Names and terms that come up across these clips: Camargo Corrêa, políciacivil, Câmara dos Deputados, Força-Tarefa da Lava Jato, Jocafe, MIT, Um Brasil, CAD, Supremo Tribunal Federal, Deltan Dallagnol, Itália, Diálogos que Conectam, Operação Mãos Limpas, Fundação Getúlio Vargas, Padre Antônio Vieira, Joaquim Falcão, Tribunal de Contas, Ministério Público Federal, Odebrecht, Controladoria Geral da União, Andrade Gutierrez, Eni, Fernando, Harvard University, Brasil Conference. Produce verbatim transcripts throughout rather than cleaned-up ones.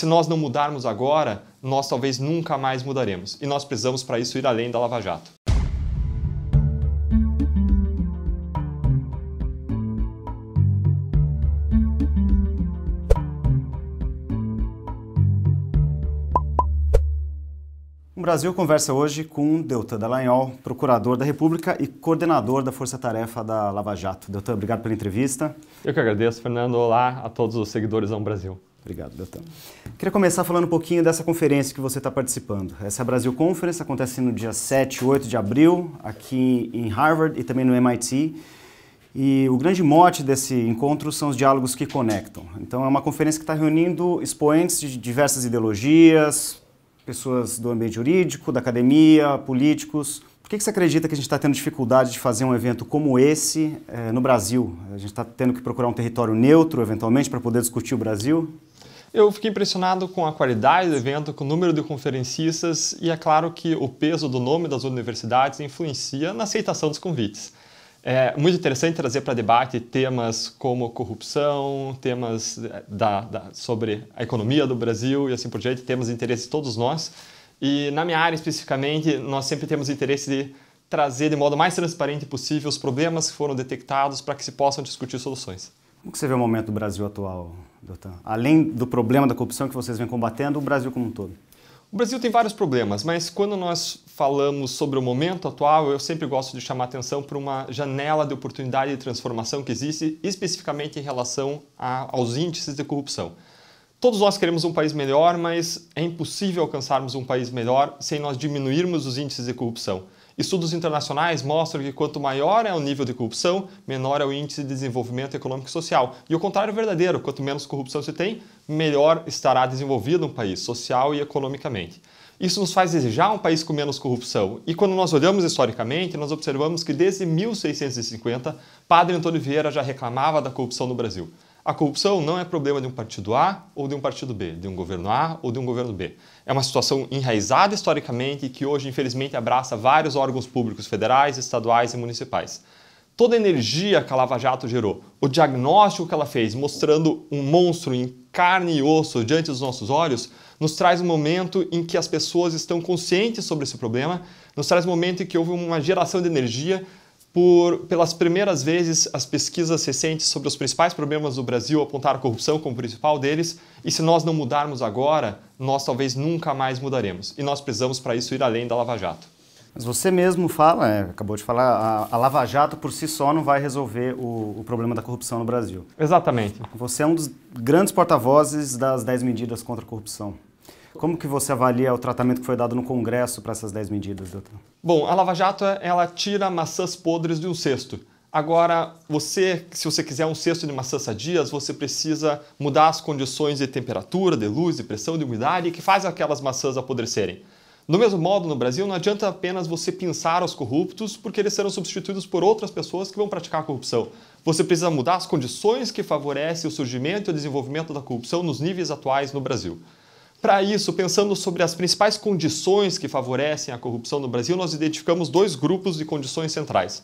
Se nós não mudarmos agora, nós talvez nunca mais mudaremos. E nós precisamos, para isso, ir além da Lava Jato. O Brasil conversa hoje com Deltan Dallagnol, procurador da República e coordenador da Força-Tarefa da Lava Jato. Deltan, obrigado pela entrevista. Eu que agradeço, Fernando. Olá a todos os seguidores do Um Brasil. Obrigado, Deltan. Queria começar falando um pouquinho dessa conferência que você está participando. Essa é a Brasil Conference, acontece no dia sete e oito de abril, aqui em Harvard e também no M I T. E o grande mote desse encontro são os diálogos que conectam. Então é uma conferência que está reunindo expoentes de diversas ideologias, pessoas do ambiente jurídico, da academia, políticos. Por que você acredita que a gente está tendo dificuldade de fazer um evento como esse é, no Brasil? A gente está tendo que procurar um território neutro, eventualmente, para poder discutir o Brasil? Eu fiquei impressionado com a qualidade do evento, com o número de conferencistas e é claro que o peso do nome das universidades influencia na aceitação dos convites. É muito interessante trazer para debate temas como corrupção, temas da, da, sobre a economia do Brasil e assim por diante, temas de interesse de todos nós. E na minha área especificamente, nós sempre temos interesse de trazer de modo mais transparente possível os problemas que foram detectados para que se possam discutir soluções. Como que você vê o momento do Brasil atual, Deltan? Além do problema da corrupção que vocês vêm combatendo, o Brasil como um todo? O Brasil tem vários problemas, mas quando nós falamos sobre o momento atual, eu sempre gosto de chamar atenção para uma janela de oportunidade de transformação que existe, especificamente em relação a, aos índices de corrupção. Todos nós queremos um país melhor, mas é impossível alcançarmos um país melhor sem nós diminuirmos os índices de corrupção. Estudos internacionais mostram que quanto maior é o nível de corrupção, menor é o índice de desenvolvimento econômico e social. E o contrário é verdadeiro, quanto menos corrupção se tem, melhor estará desenvolvido um país, social e economicamente. Isso nos faz desejar um país com menos corrupção. E quando nós olhamos historicamente, nós observamos que desde mil seiscentos e cinquenta, Padre Antônio Vieira já reclamava da corrupção no Brasil. A corrupção não é problema de um partido A ou de um partido B, de um governo A ou de um governo B. É uma situação enraizada historicamente que hoje, infelizmente, abraça vários órgãos públicos federais, estaduais e municipais. Toda a energia que a Lava Jato gerou, o diagnóstico que ela fez, mostrando um monstro em carne e osso diante dos nossos olhos, nos traz um momento em que as pessoas estão conscientes sobre esse problema, nos traz um momento em que houve uma geração de energia. Por, pelas primeiras vezes, as pesquisas recentes sobre os principais problemas do Brasil apontaram a corrupção como principal deles, e se nós não mudarmos agora, nós talvez nunca mais mudaremos. E nós precisamos, para isso, ir além da Lava Jato. Mas você mesmo fala, é, acabou de falar, a, a Lava Jato por si só não vai resolver o, o problema da corrupção no Brasil. Exatamente. Você é um dos grandes porta-vozes das dez medidas contra a corrupção. Como que você avalia o tratamento que foi dado no Congresso para essas dez medidas, doutor? Bom, a Lava Jato, ela tira maçãs podres de um cesto. Agora, você, se você quiser um cesto de maçãs sadias, você precisa mudar as condições de temperatura, de luz, de pressão, de umidade, que faz aquelas maçãs apodrecerem. Do mesmo modo, no Brasil, não adianta apenas você pinçar os corruptos, porque eles serão substituídos por outras pessoas que vão praticar a corrupção. Você precisa mudar as condições que favorecem o surgimento e o desenvolvimento da corrupção nos níveis atuais no Brasil. Para isso, pensando sobre as principais condições que favorecem a corrupção no Brasil, nós identificamos dois grupos de condições centrais.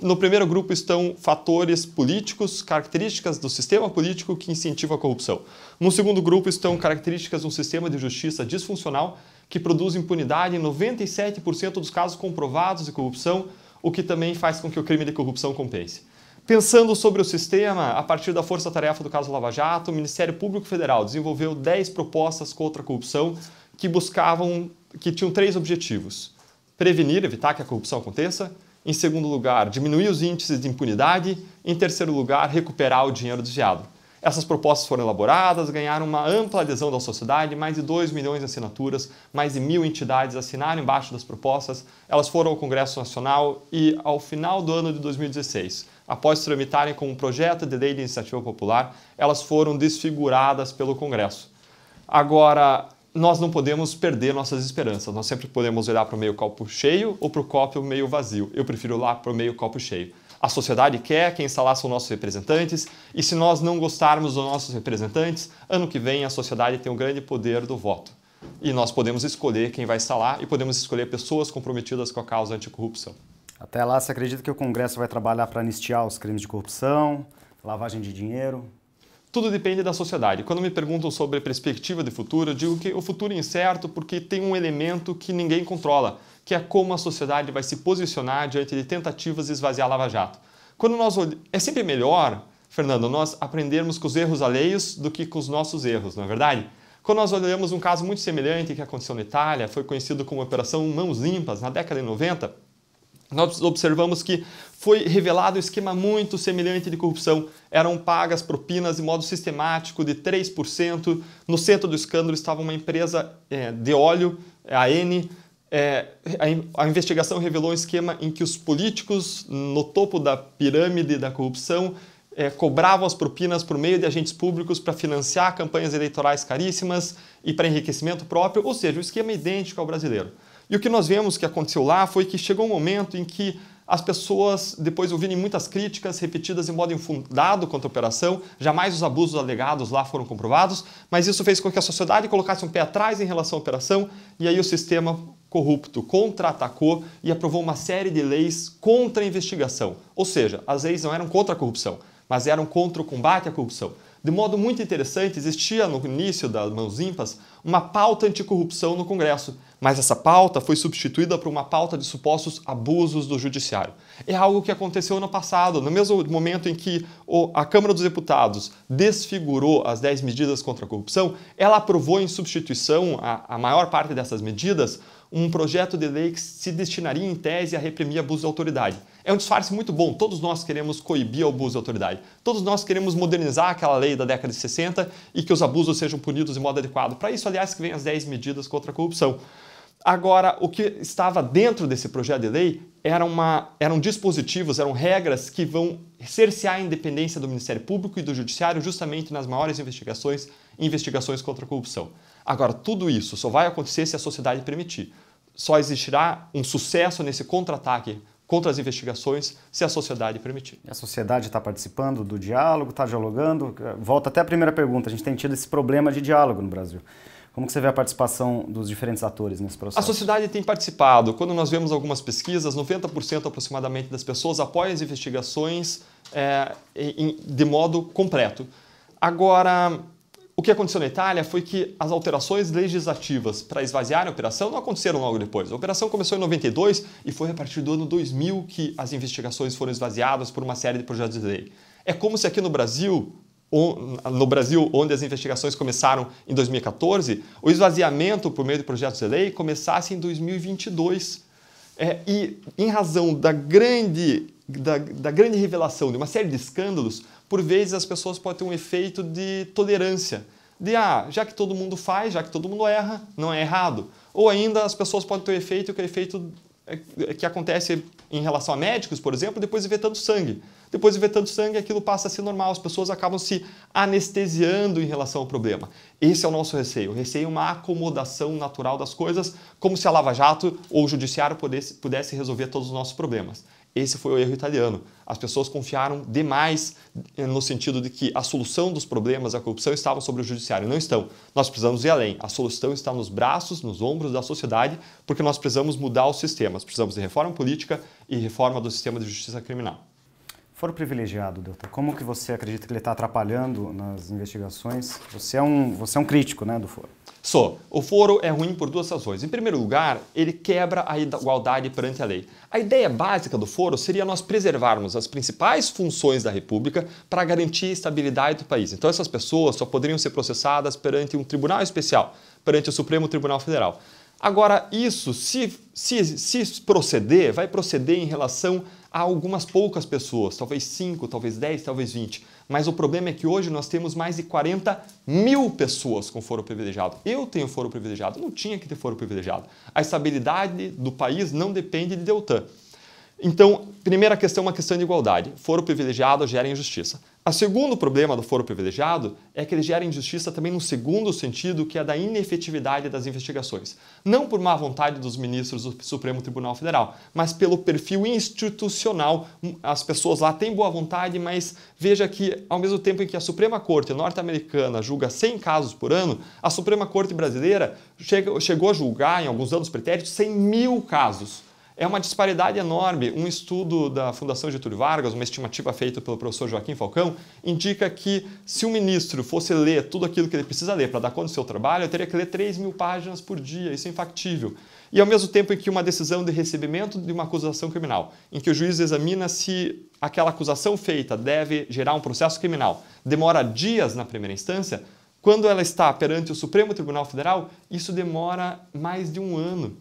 No primeiro grupo estão fatores políticos, características do sistema político que incentivam a corrupção. No segundo grupo estão características de um sistema de justiça disfuncional que produz impunidade em noventa e sete por cento dos casos comprovados de corrupção, o que também faz com que o crime de corrupção compense. Pensando sobre o sistema, a partir da Força-Tarefa do caso Lava Jato, o Ministério Público Federal desenvolveu dez propostas contra a corrupção que buscavam, que tinham três objetivos. Prevenir, evitar que a corrupção aconteça. Em segundo lugar, diminuir os índices de impunidade. Em terceiro lugar, recuperar o dinheiro desviado. Essas propostas foram elaboradas, ganharam uma ampla adesão da sociedade, mais de dois milhões de assinaturas, mais de mil entidades assinaram embaixo das propostas. Elas foram ao Congresso Nacional e, ao final do ano de dois mil e dezesseis, após tramitarem com um projeto de lei de iniciativa popular, elas foram desfiguradas pelo Congresso. Agora, nós não podemos perder nossas esperanças. Nós sempre podemos olhar para o meio copo cheio ou para o copo meio vazio. Eu prefiro olhar para o meio copo cheio. A sociedade quer quem está lá são nossos representantes, e se nós não gostarmos dos nossos representantes, ano que vem a sociedade tem um grande poder do voto. E nós podemos escolher quem vai estar lá e podemos escolher pessoas comprometidas com a causa anticorrupção. Até lá, você acredita que o Congresso vai trabalhar para anistiar os crimes de corrupção, lavagem de dinheiro? Tudo depende da sociedade. Quando me perguntam sobre perspectiva de futuro, eu digo que o futuro é incerto porque tem um elemento que ninguém controla, que é como a sociedade vai se posicionar diante de tentativas de esvaziar a Lava Jato. Quando nós olh... É sempre melhor, Fernando, nós aprendermos com os erros alheios do que com os nossos erros, não é verdade? Quando nós olhamos um caso muito semelhante que aconteceu na Itália, foi conhecido como Operação Mãos Limpas, na década de noventa, nós observamos que foi revelado um esquema muito semelhante de corrupção. Eram pagas propinas de modo sistemático de três por cento. No centro do escândalo estava uma empresa é, de óleo, a Eni. É, a, a investigação revelou um esquema em que os políticos, no topo da pirâmide da corrupção, é, cobravam as propinas por meio de agentes públicos para financiar campanhas eleitorais caríssimas e para enriquecimento próprio, ou seja, um esquema idêntico ao brasileiro. E o que nós vemos que aconteceu lá foi que chegou um momento em que as pessoas, depois de ouvirem muitas críticas repetidas de modo infundado contra a operação, jamais os abusos alegados lá foram comprovados, mas isso fez com que a sociedade colocasse um pé atrás em relação à operação, e aí o sistema corrupto contra-atacou e aprovou uma série de leis contra a investigação. Ou seja, as leis não eram contra a corrupção, mas eram contra o combate à corrupção. De modo muito interessante, existia no início das Mãos Limpas uma pauta anticorrupção no Congresso, mas essa pauta foi substituída por uma pauta de supostos abusos do Judiciário. É algo que aconteceu no passado, no mesmo momento em que a Câmara dos Deputados desfigurou as dez medidas contra a corrupção, ela aprovou em substituição a, a maior parte dessas medidas um projeto de lei que se destinaria em tese a reprimir abuso de autoridade. É um disfarce muito bom, todos nós queremos coibir o abuso de autoridade, todos nós queremos modernizar aquela lei da década de sessenta e que os abusos sejam punidos de modo adequado. Para isso, aliás, que vem as dez medidas contra a corrupção. Agora, o que estava dentro desse projeto de lei era uma, eram dispositivos, eram regras que vão cercear a independência do Ministério Público e do Judiciário justamente nas maiores investigações, investigações contra a corrupção. Agora, tudo isso só vai acontecer se a sociedade permitir. Só existirá um sucesso nesse contra-ataque contra as investigações se a sociedade permitir. A sociedade está participando do diálogo, está dialogando? Volta até a primeira pergunta, a gente tem tido esse problema de diálogo no Brasil. Como que você vê a participação dos diferentes atores nesse processo? A sociedade tem participado. Quando nós vemos algumas pesquisas, noventa por cento aproximadamente das pessoas apoiam as investigações é, em, de modo completo. Agora, o que aconteceu na Itália foi que as alterações legislativas para esvaziar a operação não aconteceram logo depois. A operação começou em noventa e dois e foi a partir do ano dois mil que as investigações foram esvaziadas por uma série de projetos de lei. É como se aqui no Brasil... No Brasil, onde as investigações começaram em dois mil e quatorze, o esvaziamento por meio de projetos de lei começasse em dois mil e vinte e dois. É, e, em razão da grande, da, da grande revelação de uma série de escândalos, por vezes as pessoas podem ter um efeito de tolerância. De, ah, já que todo mundo faz, já que todo mundo erra, não é errado. Ou ainda as pessoas podem ter um efeito que é efeito... que acontece em relação a médicos, por exemplo, depois de ver tanto sangue. Depois de ver tanto sangue, aquilo passa a ser normal, as pessoas acabam se anestesiando em relação ao problema. Esse é o nosso receio. O receio é uma acomodação natural das coisas, como se a Lava Jato ou o Judiciário pudesse, pudesse resolver todos os nossos problemas. Esse foi o erro italiano. As pessoas confiaram demais no sentido de que a solução dos problemas da corrupção estava sobre o judiciário. Não estão. Nós precisamos ir além. A solução está nos braços, nos ombros da sociedade, porque nós precisamos mudar os sistemas. Precisamos de reforma política e reforma do sistema de justiça criminal. Foro privilegiado, Deltan, como que você acredita que ele está atrapalhando nas investigações? Você é um, você é um crítico, né, do foro. Só, o foro é ruim por duas razões. Em primeiro lugar, ele quebra a igualdade perante a lei. A ideia básica do foro seria nós preservarmos as principais funções da República para garantir a estabilidade do país. Então essas pessoas só poderiam ser processadas perante um tribunal especial, perante o Supremo Tribunal Federal. Agora, isso, se, se, se proceder, vai proceder em relação a algumas poucas pessoas, talvez cinco, talvez dez, talvez vinte. Mas o problema é que hoje nós temos mais de quarenta mil pessoas com foro privilegiado. Eu tenho foro privilegiado, não tinha que ter foro privilegiado. A estabilidade do país não depende de Deltan. Então, primeira questão é uma questão de igualdade. Foro privilegiado gera injustiça. O segundo problema do foro privilegiado é que ele gera injustiça também num segundo sentido, que é da inefetividade das investigações. Não por má vontade dos ministros do Supremo Tribunal Federal, mas pelo perfil institucional. As pessoas lá têm boa vontade, mas veja que, ao mesmo tempo em que a Suprema Corte norte-americana julga cem casos por ano, a Suprema Corte brasileira chegou a julgar, em alguns anos pretéritos, cem mil casos. É uma disparidade enorme. Um estudo da Fundação Getúlio Vargas, uma estimativa feita pelo professor Joaquim Falcão, indica que se o ministro fosse ler tudo aquilo que ele precisa ler para dar conta do seu trabalho, ele teria que ler três mil páginas por dia. Isso é infactível. E ao mesmo tempo em que uma decisão de recebimento de uma acusação criminal, em que o juiz examina se aquela acusação feita deve gerar um processo criminal, demora dias na primeira instância, quando ela está perante o Supremo Tribunal Federal, isso demora mais de um ano.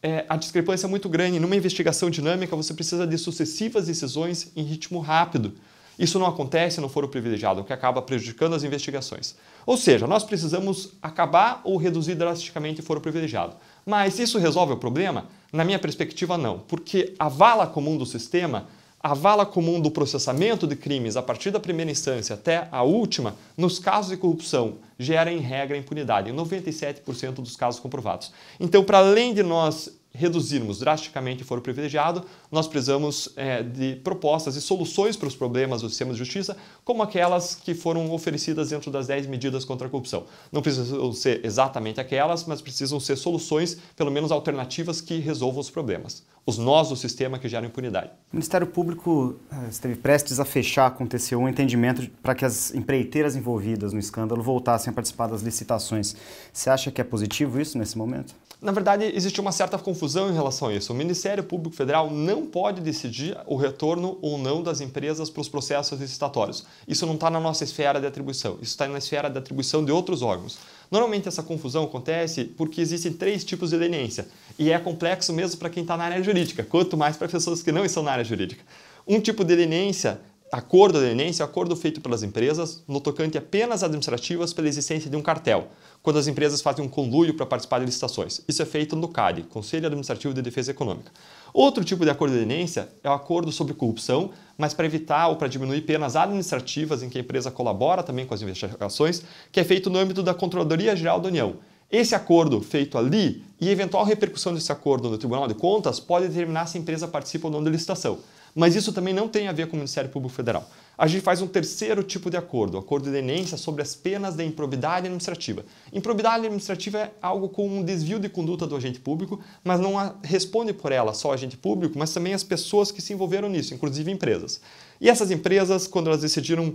É, a discrepância é muito grande. Numa investigação dinâmica, você precisa de sucessivas decisões em ritmo rápido. Isso não acontece se não for o privilegiado, o que acaba prejudicando as investigações. Ou seja, nós precisamos acabar ou reduzir drasticamente o foro privilegiado. Mas isso resolve o problema? Na minha perspectiva, não. Porque a vala comum do sistema, a vala comum do processamento de crimes a partir da primeira instância até a última, nos casos de corrupção, gera em regra impunidade, em noventa e sete por cento dos casos comprovados. Então, para além de nós reduzirmos drasticamente o foro privilegiado, nós precisamos é, de propostas e soluções para os problemas do sistema de justiça, como aquelas que foram oferecidas dentro das dez medidas contra a corrupção. Não precisam ser exatamente aquelas, mas precisam ser soluções, pelo menos alternativas, que resolvam os problemas, os nós do sistema que geram impunidade. O Ministério Público esteve prestes a fechar, aconteceu um entendimento para que as empreiteiras envolvidas no escândalo voltassem a participar das licitações. Você acha que é positivo isso nesse momento? Na verdade, existe uma certa confusão em relação a isso. O Ministério Público Federal não pode decidir o retorno ou não das empresas para os processos licitatórios. Isso não está na nossa esfera de atribuição, isso está na esfera de atribuição de outros órgãos. Normalmente essa confusão acontece porque existem três tipos de leniência e é complexo mesmo para quem está na área jurídica, quanto mais para pessoas que não estão na área jurídica. Um tipo de leniência, acordo de leniência, é um acordo feito pelas empresas no tocante apenas administrativas pela existência de um cartel, quando as empresas fazem um conluio para participar de licitações. Isso é feito no C A D, Conselho Administrativo de Defesa Econômica. Outro tipo de acordo de leniência é o acordo sobre corrupção, mas para evitar ou para diminuir penas administrativas em que a empresa colabora também com as investigações, que é feito no âmbito da Controladoria Geral da União. Esse acordo feito ali e eventual repercussão desse acordo no Tribunal de Contas pode determinar se a empresa participa ou não da licitação. Mas isso também não tem a ver com o Ministério Público Federal. A gente faz um terceiro tipo de acordo, o acordo de leniência sobre as penas da improbidade administrativa. Improbidade administrativa é algo com um desvio de conduta do agente público, mas não a, responde por ela só o agente público, mas também as pessoas que se envolveram nisso, inclusive empresas. E essas empresas, quando elas decidiram,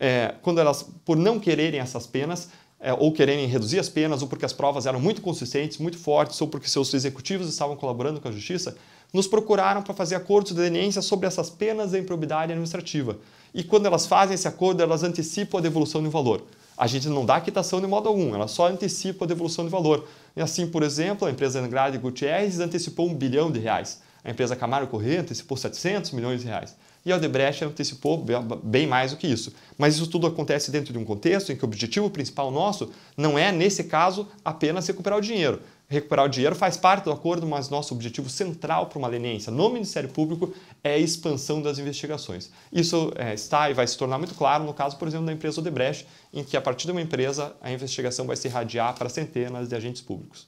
é, quando elas, por não quererem essas penas, É, ou quererem reduzir as penas, ou porque as provas eram muito consistentes, muito fortes, ou porque seus executivos estavam colaborando com a justiça, nos procuraram para fazer acordos de leniência sobre essas penas de improbidade administrativa. E quando elas fazem esse acordo, elas antecipam a devolução do valor. A gente não dá quitação de modo algum, ela só antecipa a devolução do valor. E assim, por exemplo, a empresa Andrade Gutierrez antecipou um bilhão de reais. A empresa Camargo Corrêa antecipou setecentos milhões de reais. E a Odebrecht antecipou bem mais do que isso. Mas isso tudo acontece dentro de um contexto em que o objetivo principal nosso não é, nesse caso, apenas recuperar o dinheiro. Recuperar o dinheiro faz parte do acordo, mas nosso objetivo central para uma leniência no Ministério Público é a expansão das investigações. Isso é, está e vai se tornar muito claro no caso, por exemplo, da empresa Odebrecht, em que a partir de uma empresa a investigação vai se irradiar para centenas de agentes públicos.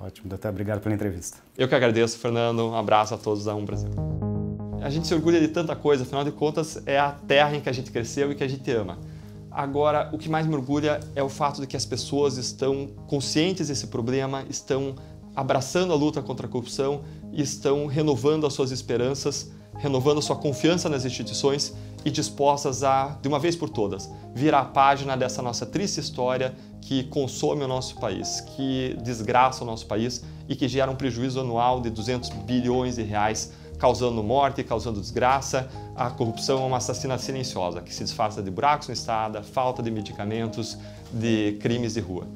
Ótimo, Deltan, obrigado pela entrevista. Eu que agradeço, Fernando. Um abraço a todos da Um Brasil. A gente se orgulha de tanta coisa, afinal de contas, é a terra em que a gente cresceu e que a gente ama. Agora, o que mais me orgulha é o fato de que as pessoas estão conscientes desse problema, estão abraçando a luta contra a corrupção e estão renovando as suas esperanças, renovando a sua confiança nas instituições e dispostas a, de uma vez por todas, virar a página dessa nossa triste história que consome o nosso país, que desgraça o nosso país e que gera um prejuízo anual de duzentos bilhões de reais, causando morte, causando desgraça. A corrupção é uma assassina silenciosa, que se disfarça de buracos na estrada, falta de medicamentos, de crimes de rua.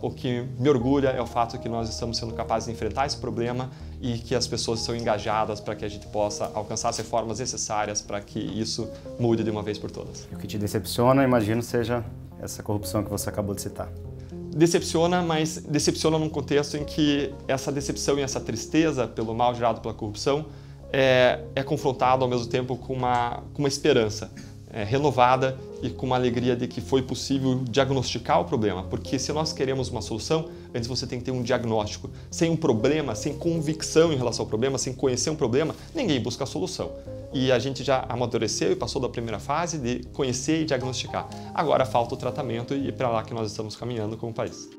O que me orgulha é o fato que nós estamos sendo capazes de enfrentar esse problema e que as pessoas são engajadas para que a gente possa alcançar as reformas necessárias para que isso mude de uma vez por todas. O que te decepciona, imagino, seja essa corrupção que você acabou de citar. Decepciona, mas decepciona num contexto em que essa decepção e essa tristeza pelo mal gerado pela corrupção É, é confrontado ao mesmo tempo com uma, com uma esperança é, renovada e com uma alegria de que foi possível diagnosticar o problema, porque se nós queremos uma solução, antes você tem que ter um diagnóstico. Sem um problema, sem convicção em relação ao problema, sem conhecer um problema, ninguém busca a solução. E a gente já amadureceu e passou da primeira fase de conhecer e diagnosticar. Agora falta o tratamento e é para lá que nós estamos caminhando como país.